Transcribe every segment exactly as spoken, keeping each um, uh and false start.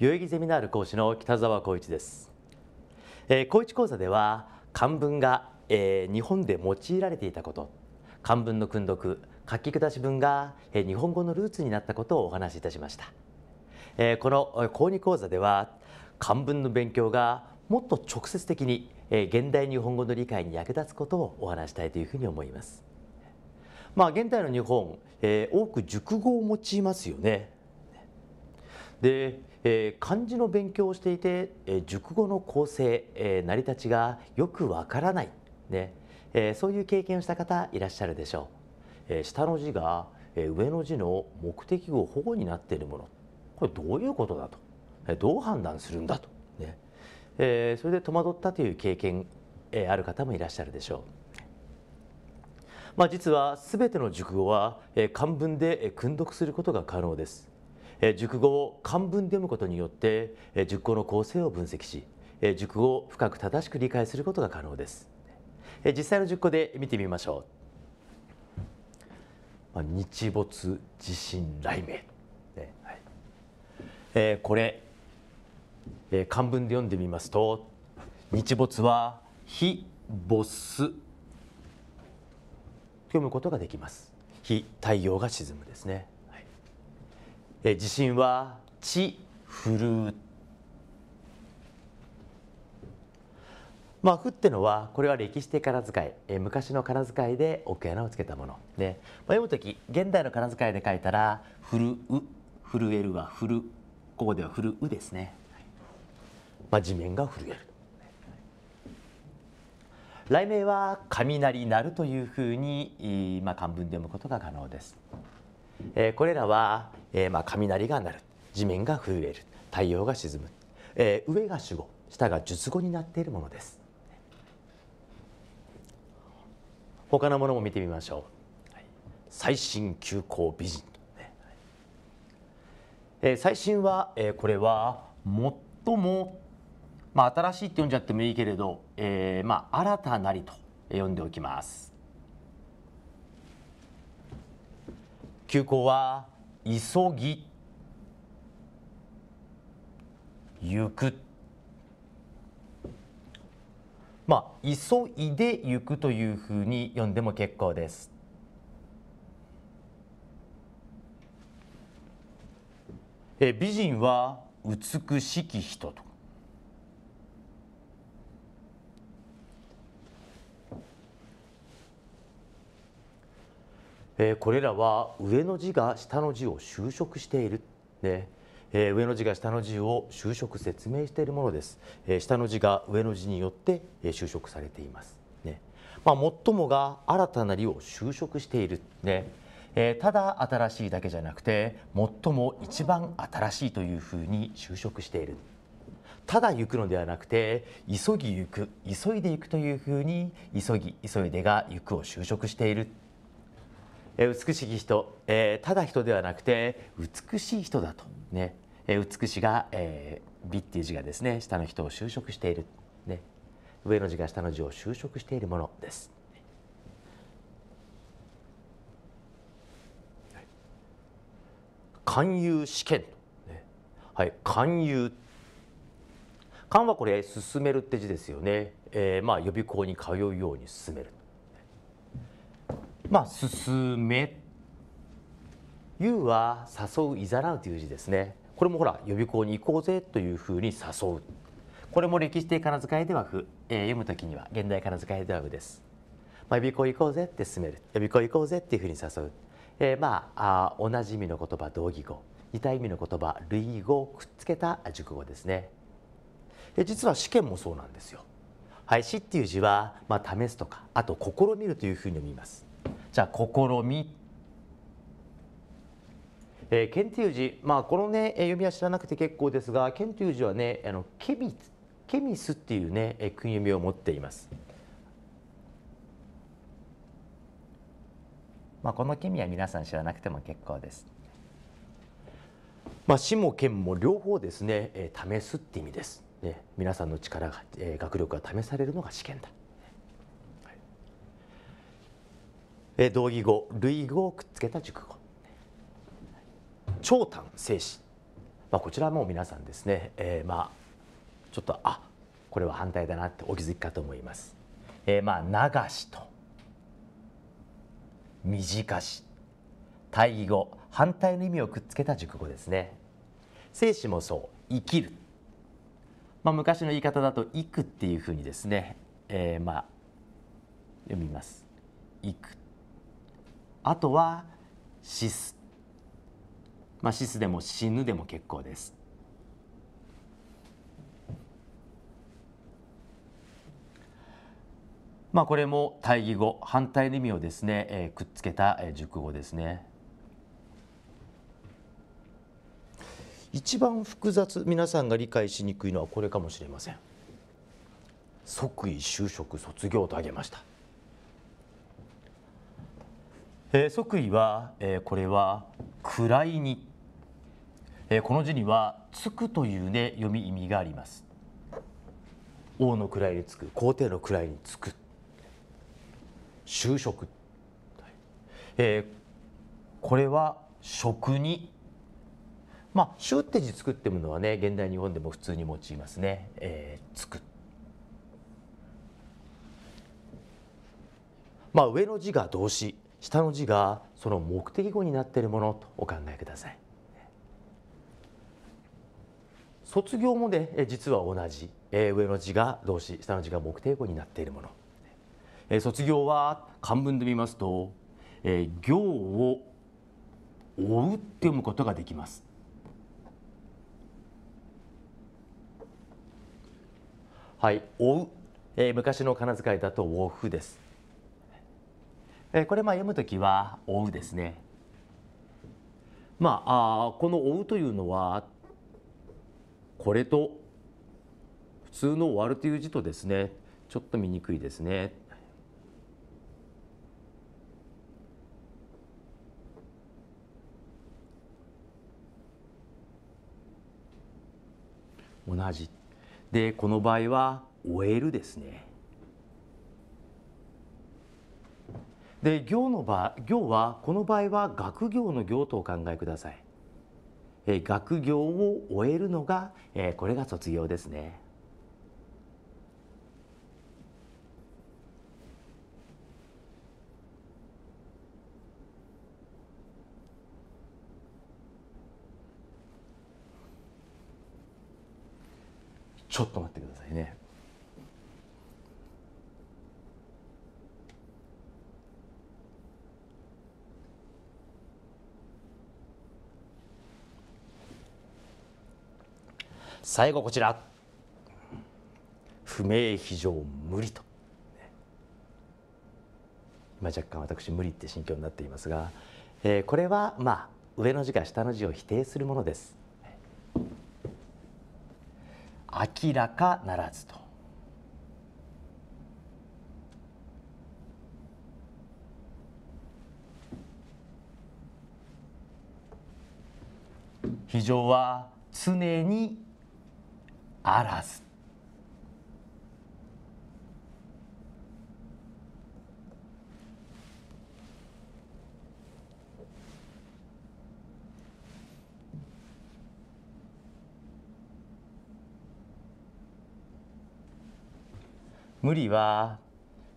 代々木ゼミナール講師の北澤浩一です。えー、講一講座では漢文が、えー、日本で用いられていたこと、漢文の訓読書き下し文が、えー、日本語のルーツになったことをお話しいたしました。えー、この講に講座では漢文の勉強がもっと直接的に、えー、現代日本語の理解に役立つことをお話したいというふうに思います。まあ、現代の日本、えー、多く熟語を用いますよね。で、えー、漢字の勉強をしていて、えー、熟語の構成、えー、成り立ちがよくわからない、ねえー、そういう経験をした方いらっしゃるでしょう。えー、下の字が、えー、上の字の目的語保護になっているもの、これどういうことだと、えー、どう判断するんだと、ねえー、それで戸惑ったという経験、えー、ある方もいらっしゃるでしょう。まあ、実はすべての熟語は漢文で訓読することが可能です。熟語を漢文で読むことによって熟語の構成を分析し、熟語を深く正しく理解することが可能です。実際の熟語で見てみましょう。日没地震雷鳴、はい、これ漢文で読んでみますと、日没は日没読むことができます。日、太陽が沈むですね。はい、え地震は地震る、まあ「ふ」ってのはこれは歴史的仮名遣い、え昔の仮名遣いで奥穴をつけたもので、まあ、読む時現代の仮名遣いで書いたら「ふるう」「震える」は「ふる」、ここでは「ふるう」ですね。はい、まあ、地面が震える。雷鳴は雷鳴るというふうに、まあ、漢文で読むことが可能です。えー、これらは、えーまあ、雷が鳴る、地面が震える、太陽が沈む、えー、上が主語、下が述語になっているものです。他のものも見てみましょう。はい、最新急行美人、えー、最新は、えー、これは最も、まあ、新しいって読んじゃってもいいけれど、えーまあ、新たなりと読んでおきます。急行は急ぎ、行く。まあ、急いで行くというふうに読んでも結構です。え美人は美しき人と。これらは上の字が下の字を修飾している、ね、上の字が下の字を修飾説明しているものです。下の字が上の字によって修飾されています、ね。まあ、最もが新たなりを修飾している、ね、ただ新しいだけじゃなくて最も一番新しいというふうに修飾している。ただ行くのではなくて急ぎ行く、急いで行くというふうに急ぎ急いでが行くを修飾している。美しい人、えー、ただ人ではなくて美しい人だと、ね、美しが、えー、美っていう字がですね、下の人を修飾している、ね、上の字が下の字を修飾しているものです。はい、勧誘試験、ね、はい、勧誘。勧はこれ進めるって字ですよね。えー、まあ予備校に通うように進める。まあ、進め、誘は誘う、いざなうという字ですね。これもほら予備校に行こうぜというふうに誘う。これも歴史的仮名遣いでは不、えー、読むときには現代仮名遣いでは不です。まあ、予備校行こうぜって進める、予備校行こうぜっていうふうに誘う。えー、まあ、あ同じ意味の言葉同義語、似た意味の言葉類義語をくっつけた熟語ですね。えー、実は試験もそうなんですよ。はい、試っていう字はまあ試すとか、あと試みるというふうに読みます。じゃあ試み、えー、剣という字、まあ、このね読みは知らなくて結構ですが、剣という字はね、あのケミケミスっていうね訓読みを持っています。まあ、このケミは皆さん知らなくても結構です。まあ、試も剣も両方ですね、えー、試すって意味です、ね、皆さんの力が、えー、学力が試されるのが試験だ。同義語類語をくっつけた熟語。長短生死、まあ、こちらも皆さんですね、えー、まあちょっとあこれは反対だなってお気づきかと思います。えー、まあ流しと短し、対義語反対の意味をくっつけた熟語ですね。生死もそう生きる、まあ、昔の言い方だと「生く」っていうふうにですね、えー、まあ読みます「生く」。あとは「死す」。まあ、死すでも死ぬでも結構です。まあ、これも対義語反対の意味をですね、えー、くっつけた、えー、熟語ですね。一番複雑、皆さんが理解しにくいのはこれかもしれません。即位就職卒業と挙げました。えー、即位は、えー、これは位に、えー、この字にはつくというね読み意味があります。王の位につく、皇帝の位につく。就職、えー、これは職に、まあ就って字作ってものはね現代日本でも普通に用いますね、えー、つく。まあ上の字が動詞、下の字がその目的語になっているものとお考えください。卒業もね実は同じ、えー、上の字が動詞、下の字が目的語になっているもの。卒業は漢文で見ますと、えー、行を追うって読むことができます。はい、追う、えー、昔の仮名遣いだと追ふです。えー、これまあ読むときは追うですね。まあ、あこの追うというのはこれと普通の終わるという字とですねちょっと見にくいですね。同じでこの場合は終えるですね。で行の場行はこの場合は学業の行とお考えください。え学業を終えるのが、えー、これが卒業ですね。ちょっと待ってくださいね。最後こちら不明非常無理と、今若干私無理って心境になっていますが、えー、これはまあ上の字か下の字を否定するものです。明らかならずと、非常は常にあらず、無理は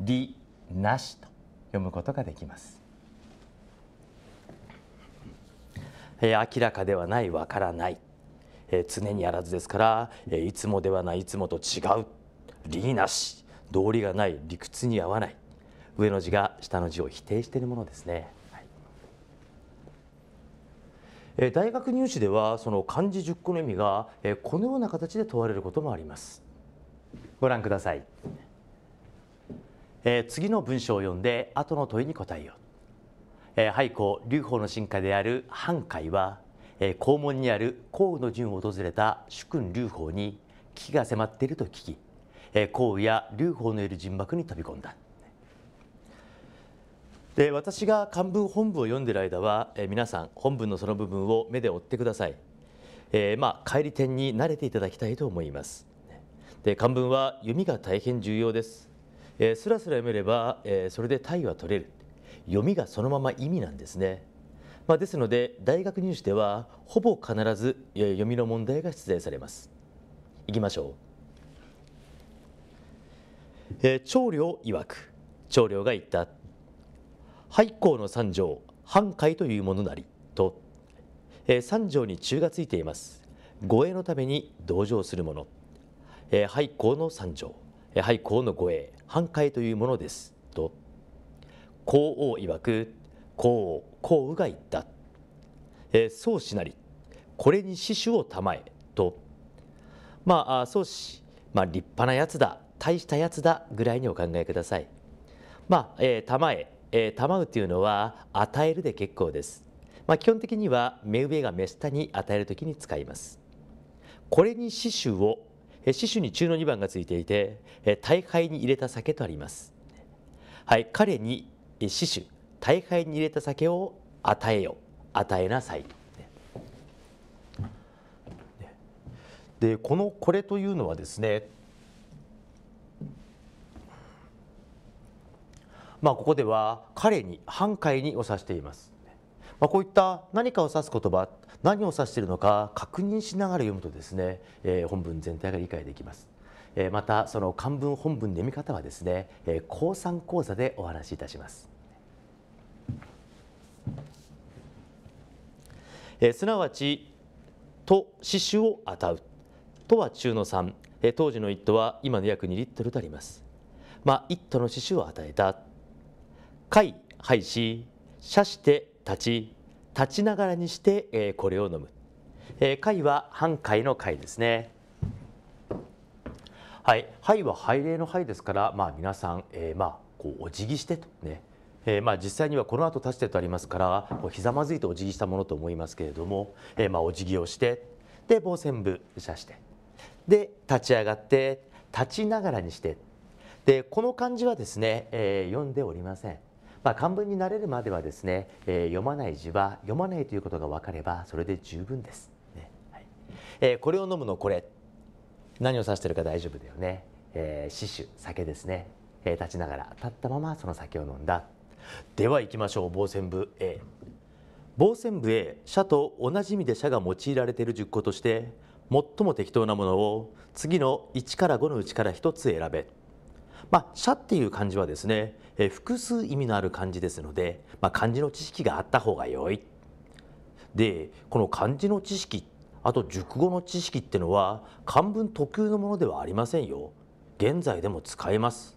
理なしと読むことができます。えー、明らかではない、わからない、えー、常にあらずですから、えー、いつもではない、いつもと違う、理なし、道理がない、理屈に合わない、上の字が下の字を否定しているものですね。はい、えー、大学入試ではその漢字じゅっこの意味が、えー、このような形で問われることもあります。ご覧ください。えー、次の文章を読んで後の問いに答えよう。えー、廃校劉邦の臣下である藩海は、えー、校門にある項羽の陣を訪れた主君劉邦に危機が迫っていると聞き、えー、項羽や劉邦のいる陣幕に飛び込んだ。で私が漢文本部を読んでいる間は、えー、皆さん本文のその部分を目で追ってください。えー、まあ返り点に慣れていただきたいと思います。で漢文は読みが大変重要です。えー、スラスラ読めれば、えー、それで対は取れる、読みがそのまま意味なんですね。まあ、ですので大学入試ではほぼ必ず読みの問題が出題されます。いきましょう。えー、長領曰く、長領が言った。廃校の三条、半壊というものなりと、えー、三条に中がついています。護衛のために同情するもの、えー、廃校の三条、廃校の護衛、半壊というものですと。孔王曰く、孔王、孔雨が言った。えー、宗師なり、これに死守を賜えと。まあ宗師、まあ、立派なやつだ、大したやつだぐらいにお考えください。まあ、えー、賜え、えー、賜うというのは与えるで結構です。まあ、基本的には目上が目下に与えるときに使います。これに死守を、死守に中のにばんがついていて、大杯に入れた酒とあります。はい、彼に死守、大杯に入れた酒を与えよ、与えなさい。でこのこれというのはですね、まあ、ここでは彼に、半壊にを指しています。まあ、こういった何かを指す言葉、何を指しているのか確認しながら読むとですね、えー、本文全体が理解できます。えー、またその漢文本文の読み方はですね、えー、高三講座でお話しいたします。えー、すなわちと詩集を与うとは中のさん、えー、当時のいっ斗は今の約にリットルとあります。まあ、いっ斗の詩集を与えた。快拝し、謝して立ち、立ちながらにして、えー、これを飲む。えー、会は半会の会ですね。はい、拝は拝礼の拝ですから、まあ、皆さん、えー、まあこうお辞儀してとね、えー、まあ実際にはこの後立してとありますから、こうひざまずいてお辞儀したものと思いますけれども、えー、まあお辞儀をして、で傍線部射して、で立ち上がって立ちながらにして、でこの漢字はですね、えー、読んでおりません。まあ、漢文に慣れるまではですね、えー、読まない字は読まないということが分かればそれで十分です、ね。はい、えー、これを飲むのこれ何を指しているか大丈夫だよね。えー、死守、酒ですね。えー、立ちながら、立ったままその酒を飲んだ。では行きましょう。傍線部 A。 傍線部 A、 社と同じ意味で社が用いられている熟語として最も適当なものを次のいちからごのうちからひとつ選べ。まあ、社っていう漢字はですね、えー、複数意味のある漢字ですので、まあ、漢字の知識があった方が良い。でこの漢字の知識、あと熟語の知識ってのは漢文特有のものではありませんよ。現在でも使えます。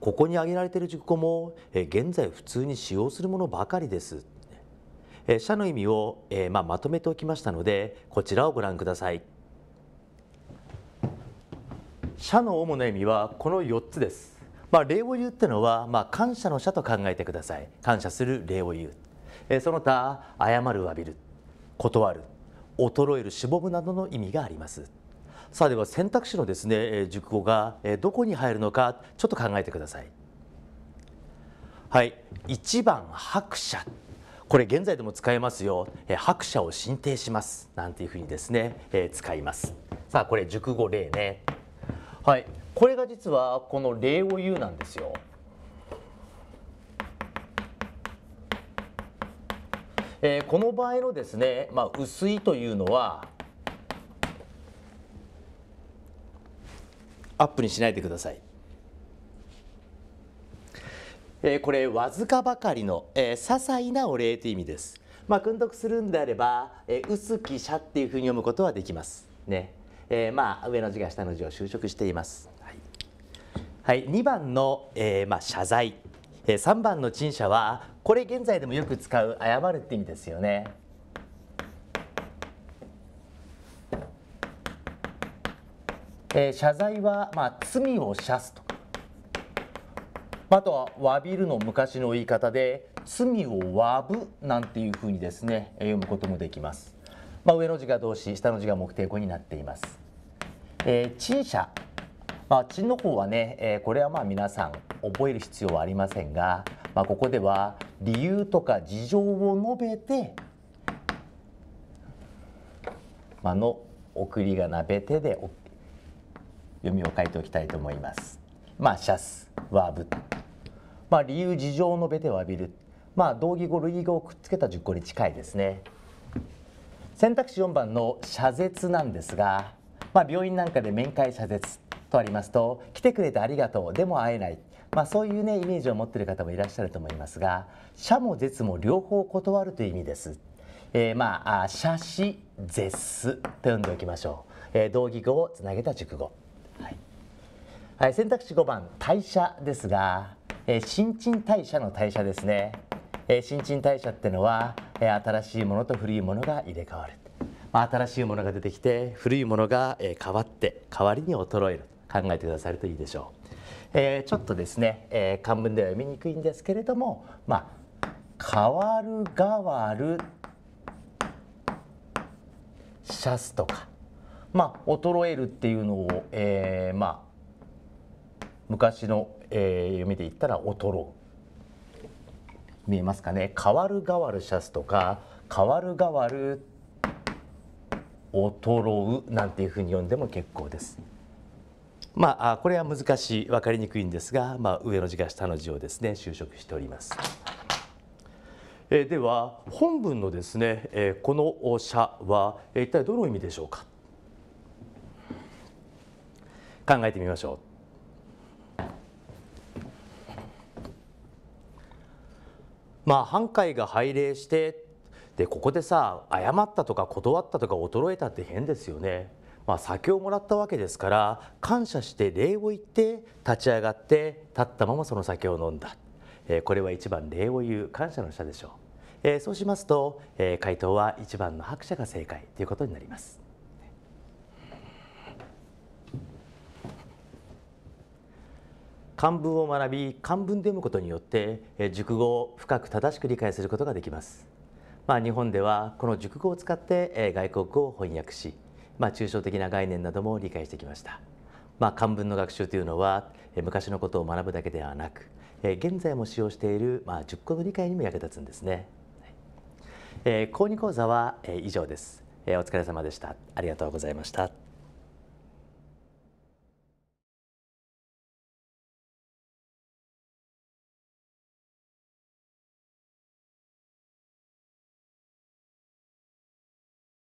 ここに挙げられている熟語も、えー、現在普通に使用するものばかりです。えー、社の意味を、えーまあ、まとめておきましたのでこちらをご覧ください。社の主な意味はこのよっつです。まあ、礼を言うってのは、まあ、感謝の社と考えてください。感謝する、礼を言う、えー、その他謝る、詫びる、断る、衰える、しぼむなどの意味があります。さあでは選択肢のですね、えー、熟語が、えー、どこに入るのかちょっと考えてください。はい、いちばん伯者、これ現在でも使えますよ。えー、伯者を進呈しますなんていうふうにですね、えー、使います。さあこれ熟語例ね。はい、これが実はこの礼を言うなんですよ。えー、この場合のですね、まあ、薄いというのはアップにしないでください。えー、これわずかばかりの、えー、些細なお礼という意味です。まあ、訓読するんであれば、えー、薄き社っていうふうに読むことはできますね。えー、まあ上の字が下の字を修飾しています。はい、はい、にばんの、えーまあ、謝罪、えー、さんばんの陳謝はこれ現在でもよく使う謝るって意味ですよね。えー、謝罪は、まあ、罪を謝すとか、あとは「わびる」の昔の言い方で「罪をわぶ」なんていうふうにですね読むこともできます。まあ、上の字が動詞、下の字が目定語になっています。えー、陳謝、まあ、陳の方はね、えー、これはまあ皆さん覚える必要はありませんが、まあ、ここでは理由とか事情を述べて、まあ、の送りがなべてで読みを書いておきたいと思います。まあ、謝す、詫ぶ、まあ、理由事情を述べて詫びる、まあ同義語類義語をくっつけた熟語に近いですね。選択肢よんばんの謝絶なんですが、まあ、病院なんかで面会謝絶とありますと、来てくれてありがとうでも会えない、まあ、そういうねイメージを持っている方もいらっしゃると思いますが、謝も絶も両方断るという意味です。えー、まあ謝し絶と読んでおきましょう。えー、同義語をつなげた熟語。はいはい、選択肢ごばん代謝ですが、えー、新陳代謝の代謝ですね。えー、新陳代謝ってのは、えー、新しいものと古いものが入れ替わる。まあ、新しいものが出てきて古いものが、えー、変わって代わりに衰える。考えてくださるといいでしょう。えー、ちょっとですね、えー、漢文では読みにくいんですけれども、まあ、変わる変わる謝すとか、まあ、衰えるっていうのを、えー、まあ昔の、えー、読みで言ったら衰う、見えますかね。変わる変わる謝すとか、変わる変わる衰うなんていうふうに読んでも結構です。まあ、これは難しい、分かりにくいんですが、まあ、上の字が下の字をですね修飾しております。えー、では本文のですね、えー、この「謝」は一体どの意味でしょうか。考えてみましょう。まあ半壊が拝礼して、でここでさ謝ったとか断ったとか衰えたって変ですよね。まあ酒をもらったわけですから感謝して礼を言って立ち上がって立ったままその酒を飲んだ、えー、これは一番礼を言う感謝の謝でしょう。えー、そうしますと、えー、回答はいちばんの白謝が正解ということになります。漢文を学び漢文で読むことによって、えー、熟語を深く正しく理解することができます。まあ、日本ではこの熟語を使って、えー、外国語を翻訳し、まあ、抽象的な概念なども理解してきました。まあ、漢文の学習というのは昔のことを学ぶだけではなく、現在も使用しているまあ熟語の理解にも役立つんですね。えー、高に講座は以上です。お疲れ様でした。ありがとうございました。